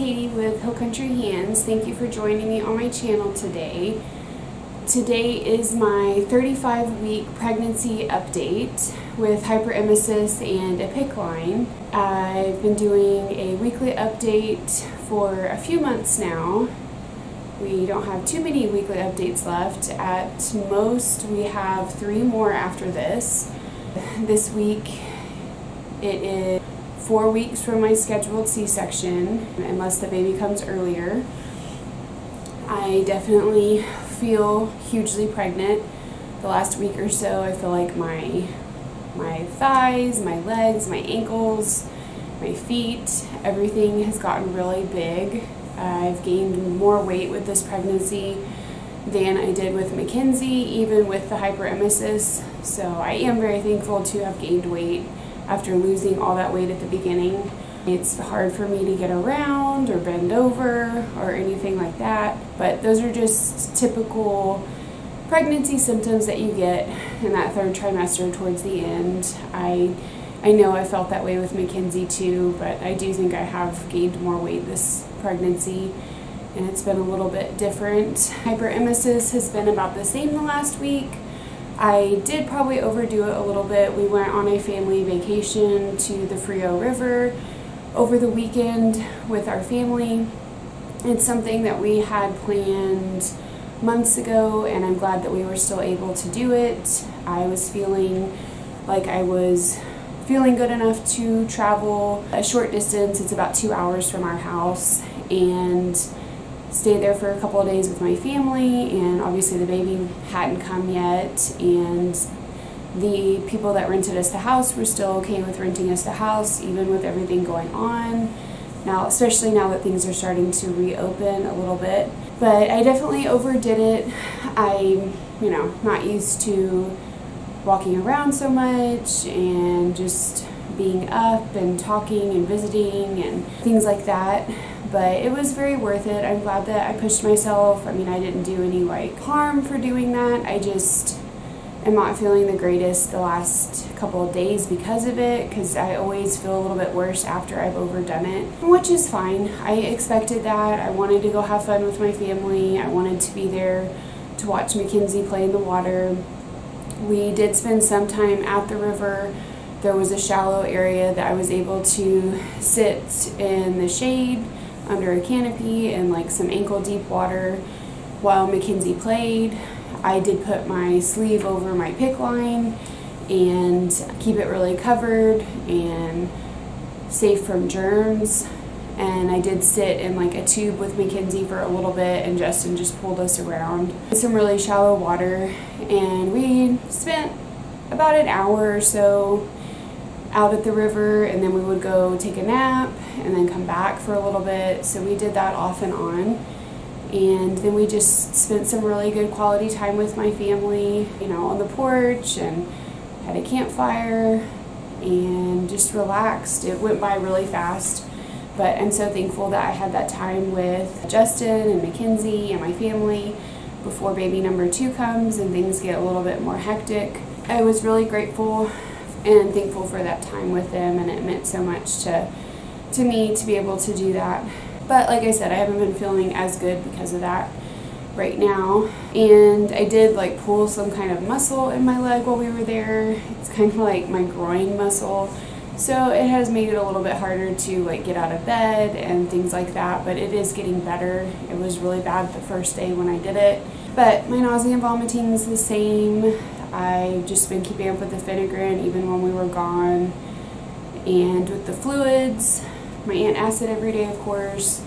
Katie with Hill Country Hands. Thank you for joining me on my channel today. Today is my 35-week pregnancy update with hyperemesis and a PICC line. I've been doing a weekly update for a few months now. We don't have too many weekly updates left. At most, we have 3 more after this. This week, it is 4 weeks from my scheduled C-section, unless the baby comes earlier. I definitely feel hugely pregnant. The last week or so, I feel like my thighs, my legs, my ankles, my feet, everything has gotten really big. I've gained more weight with this pregnancy than I did with Mackenzie, even with the hyperemesis. So I am very thankful to have gained weight after losing all that weight at the beginning. It's hard for me to get around or bend over or anything like that, but those are just typical pregnancy symptoms that you get in that 3rd trimester towards the end. I know I felt that way with Mackenzie too, but I do think I have gained more weight this pregnancy, and it's been a little bit different. Hyperemesis has been about the same the last week. I did probably overdo it a little bit. We went on a family vacation to the Frio River over the weekend with our family. It's something that we had planned months ago, and I'm glad that we were still able to do it. I was feeling like I was feeling good enough to travel a short distance. It's about 2 hours from our house, and stayed there for a couple of days with my family. And obviously the baby hadn't come yet, and the people that rented us the house were still okay with renting us the house even with everything going on now, especially now that things are starting to reopen a little bit. But I definitely overdid it. I'm, you know, not used to walking around so much and just being up and talking and visiting and things like that, but it was very worth it. I'm glad that I pushed myself. I mean, I didn't do any like harm for doing that. I just am not feeling the greatest the last couple of days because of it, because I always feel a little bit worse after I've overdone it, which is fine. I expected that. I wanted to go have fun with my family. I wanted to be there to watch Mackenzie play in the water. We did spend some time at the river. There was a shallow area that I was able to sit in the shade under a canopy and like some ankle deep water while Mackenzie played. I did put my sleeve over my PICC line and keep it really covered and safe from germs. And I did sit in like a tube with Mackenzie for a little bit, and Justin just pulled us around in some really shallow water. And we spent about an hour or so out at the river, and then we would go take a nap and then come back for a little bit. So we did that off and on. And then we just spent some really good quality time with my family, you know, on the porch, and had a campfire and just relaxed. It went by really fast. But I'm so thankful that I had that time with Justin and Mackenzie and my family before baby number 2 comes and things get a little bit more hectic. I was really grateful and thankful for that time with them, and it meant so much to me to be able to do that. But like I said, I haven't been feeling as good because of that right now. And I did like pull some kind of muscle in my leg while we were there. It's kind of like my groin muscle. So it has made it a little bit harder to like get out of bed and things like that, but it is getting better. It was really bad the first day when I did it, but my nausea and vomiting is the same. I've just been keeping up with the fenugreek even when we were gone, and with the fluids, my antacid every day, of course,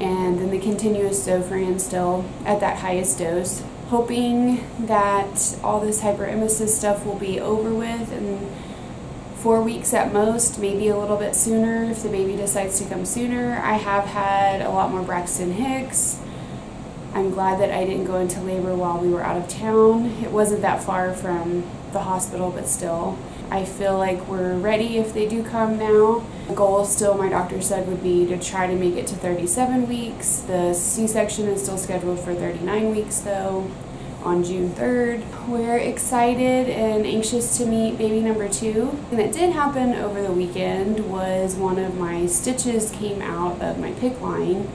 and then the continuous Zofran still at that highest dose. Hoping that all this hyperemesis stuff will be over with and 4 weeks at most, maybe a little bit sooner if the baby decides to come sooner. I have had a lot more Braxton Hicks. I'm glad that I didn't go into labor while we were out of town. It wasn't that far from the hospital, but still. I feel like we're ready if they do come now. The goal still, my doctor said, would be to try to make it to 37 weeks. The C-section is still scheduled for 39 weeks though. on June 3rd. We're excited and anxious to meet baby number 2. And that did happen over the weekend was one of my stitches came out of my PICC line.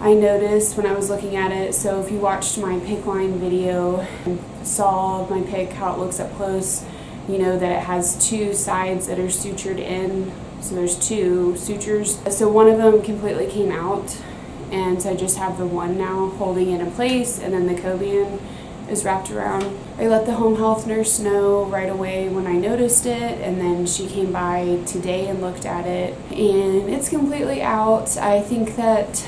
I noticed when I was looking at it, so if you watched my PICC line video and saw my PICC, how it looks up close, you know that it has two sides that are sutured in, so there's two sutures. So one of them completely came out, and so I just have the one now holding it in place, and then the coban is wrapped around. I let the home health nurse know right away when I noticed it, and then she came by today and looked at it, and it's completely out. I think that,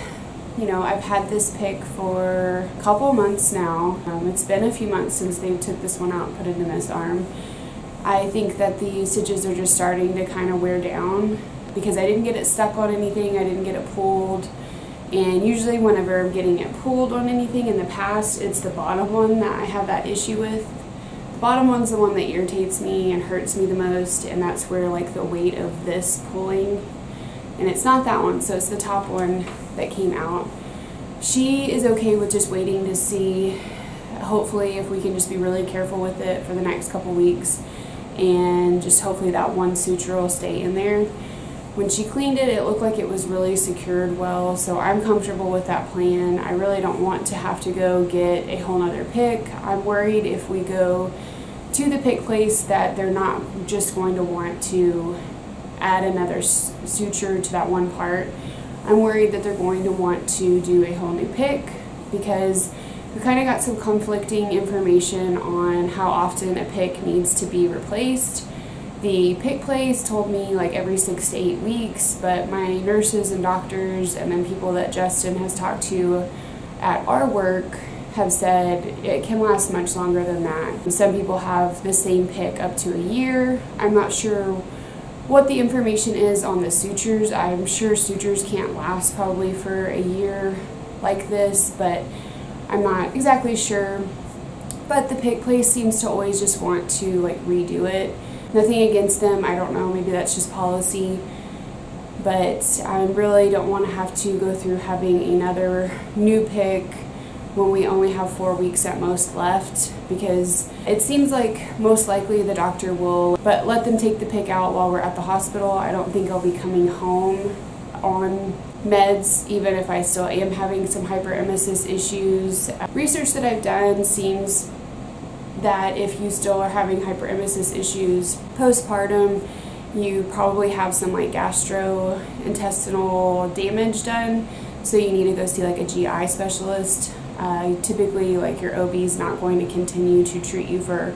you know, I've had this PICC for a couple months now. It's been a few months since they took this one out and put it in this arm. I think that the stitches are just starting to kind of wear down because I didn't get it stuck on anything, I didn't get it pulled. And usually whenever I'm getting it pulled on anything in the past, it's the bottom one that I have that issue with. The bottom one's the one that irritates me and hurts me the most, and that's where like the weight of this pulling, and it's not that one, so it's the top one that came out. She is okay with just waiting to see, hopefully, if we can just be really careful with it for the next couple weeks, and just hopefully that one suture will stay in there. When she cleaned it, it looked like it was really secured well, so I'm comfortable with that plan. I really don't want to have to go get a whole nother PICC. I'm worried if we go to the PICC place that they're not just going to want to add another suture to that one part. I'm worried that they're going to want to do a whole new PICC because we kind of got some conflicting information on how often a PICC needs to be replaced. The PICC place told me like every 6 to 8 weeks, but my nurses and doctors and then people that Justin has talked to at our work have said it can last much longer than that. Some people have the same PICC up to a year. I'm not sure what the information is on the sutures. I'm sure sutures can't last probably for a year like this, but I'm not exactly sure. But the PICC place seems to always just want to like redo it. Nothing against them, I don't know, maybe that's just policy, but I really don't want to have to go through having another new PICC when we only have 4 weeks at most left, because it seems like most likely the doctor will but let them take the PICC out while we're at the hospital. I don't think I'll be coming home on meds, even if I still am having some hyperemesis issues. Research that I've done seems that if you still are having hyperemesis issues postpartum, you probably have some like gastrointestinal damage done, so you need to go see like a GI specialist. Typically like your OB is not going to continue to treat you for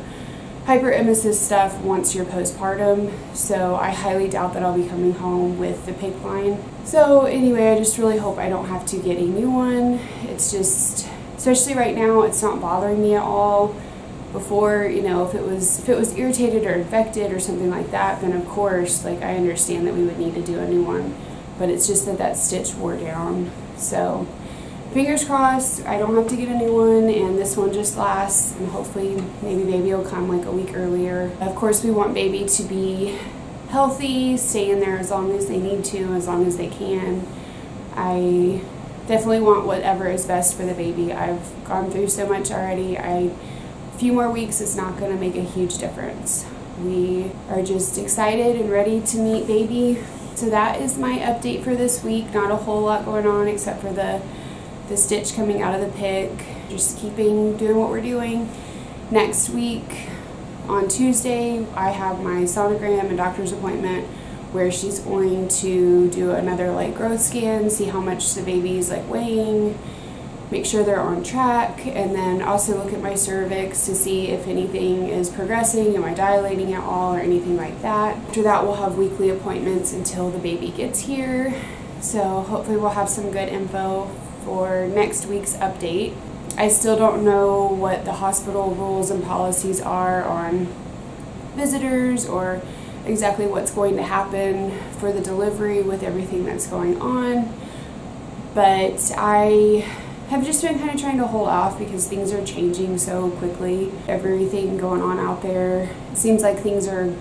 hyperemesis stuff once you're postpartum, so I highly doubt that I'll be coming home with the PICC line. So anyway, I just really hope I don't have to get a new one. It's just, especially right now, it's not bothering me at all. Before, you know, if it was irritated or infected or something like that, then of course, like, I understand that we would need to do a new one, but it's just that that stitch wore down. So fingers crossed I don't have to get a new one, and this one just lasts, and hopefully maybe baby will come like a week earlier. Of course, we want baby to be healthy, stay in there as long as they need to, as long as they can. I definitely want whatever is best for the baby. I've gone through so much already. Few more weeks is not going to make a huge difference. We are just excited and ready to meet baby. So that is my update for this week. Not a whole lot going on except for the stitch coming out of the PICC. Just doing what we're doing. Next week on Tuesday, I have my sonogram and doctor's appointment where she's going to do another like growth scan, see how much the baby's like weighing, make sure they're on track, and then also look at my cervix to see if anything is progressing, am I dilating at all or anything like that. After that, we'll have weekly appointments until the baby gets here, so hopefully we'll have some good info for next week's update. I still don't know what the hospital rules and policies are on visitors or exactly what's going to happen for the delivery with everything that's going on, but I've just been kind of trying to hold off because things are changing so quickly. Everything going on out there, it seems like things are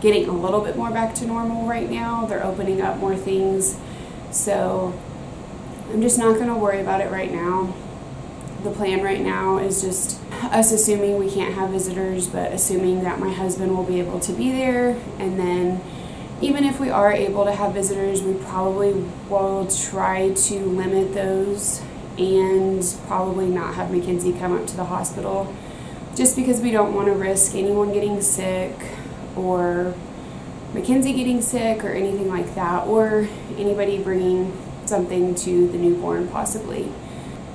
getting a little bit more back to normal right now. They're opening up more things, so I'm just not going to worry about it right now. The plan right now is just us assuming we can't have visitors, but assuming that my husband will be able to be there. And then even if we are able to have visitors, we probably will try to limit those and probably not have Mackenzie come up to the hospital, just because we don't want to risk anyone getting sick or Mackenzie getting sick or anything like that, or anybody bringing something to the newborn possibly.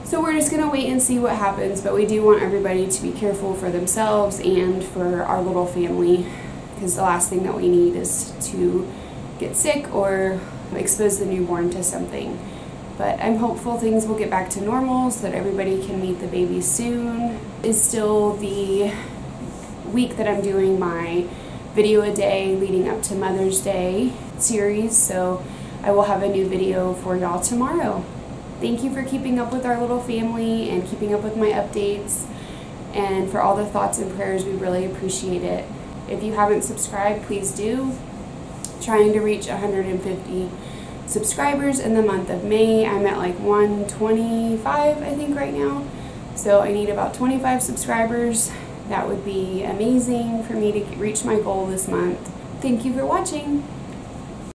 So we're just going to wait and see what happens, but we do want everybody to be careful for themselves and for our little family, because the last thing that we need is to get sick or expose the newborn to something. But I'm hopeful things will get back to normal so that everybody can meet the baby soon. It's still the week that I'm doing my video a day leading up to Mother's Day series, so I will have a new video for y'all tomorrow. Thank you for keeping up with our little family and keeping up with my updates and for all the thoughts and prayers. We really appreciate it. If you haven't subscribed, please do. Trying to reach 150 subscribers in the month of May. I'm at like 125, I think, right now. So I need about 25 subscribers. That would be amazing for me to reach my goal this month. Thank you for watching.